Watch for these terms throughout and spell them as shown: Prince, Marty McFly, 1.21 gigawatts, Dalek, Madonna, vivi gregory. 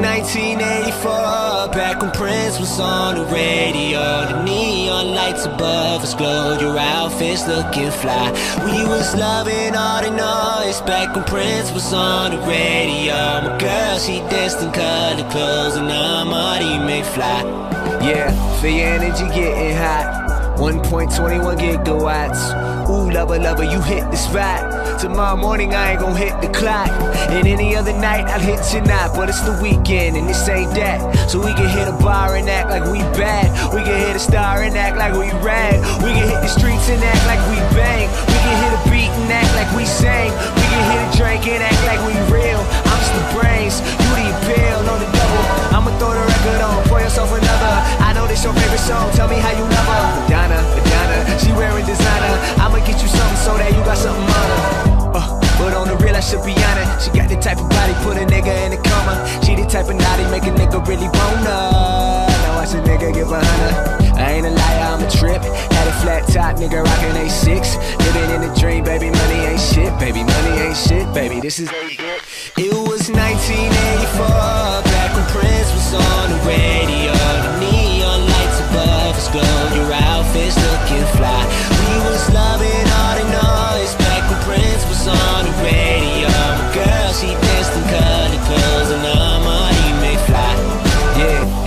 1984, back when Prince was on the radio. The neon lights above us glowed, your outfits looking fly. We was loving all the noise, back when Prince was on the radio. My girl, she danced in colored clothes, and I'm Marty McFly. Yeah, for your energy getting hot, 1.21 gigawatts. Ooh, lover, lover, you hit this right. Tomorrow morning I ain't gon' hit the clock, and any other night I'll hit tonight. But it's the weekend and this ain't that, so we can hit a bar and act like we bad. We can hit a star and act like we rad. We can hit the streets and act like we bang. We can hit a beat and act like we sang. We can hit a drink and act like we real. I'm just the brains, you the appeal, on the double. I'ma throw the record on, pour yourself another. I know this your favorite song, tell me how you love her. Madonna, Madonna, she wearing designer. I'ma get you something so that you got something on her. But on the real, I should be honest, she got the type of body, put a nigga in a coma. She the type of naughty, make a nigga really wanna. Now watch a nigga give a hundred. I ain't a liar, I'm a trip. Had a flat top, nigga rockin' A6. Living in a dream, baby, money ain't shit. Baby, money ain't shit, baby, this is it. Was 1984, back when Prince was on the radio. The neon lights above us glowed, your outfits looking fly. We was loving all the noise, back when Prince was on.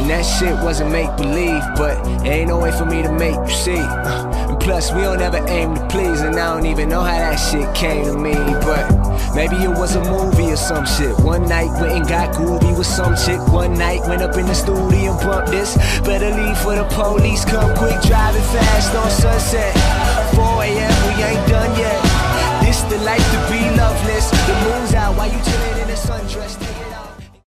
That shit wasn't make-believe, but ain't no way for me to make you see. And plus, we don't ever aim to please, and I don't even know how that shit came to me. But maybe it was a movie or some shit. One night went and got groovy with some chick. One night went up in the studio and bumped this. Better leave for the police, come quick, driving fast on Sunset.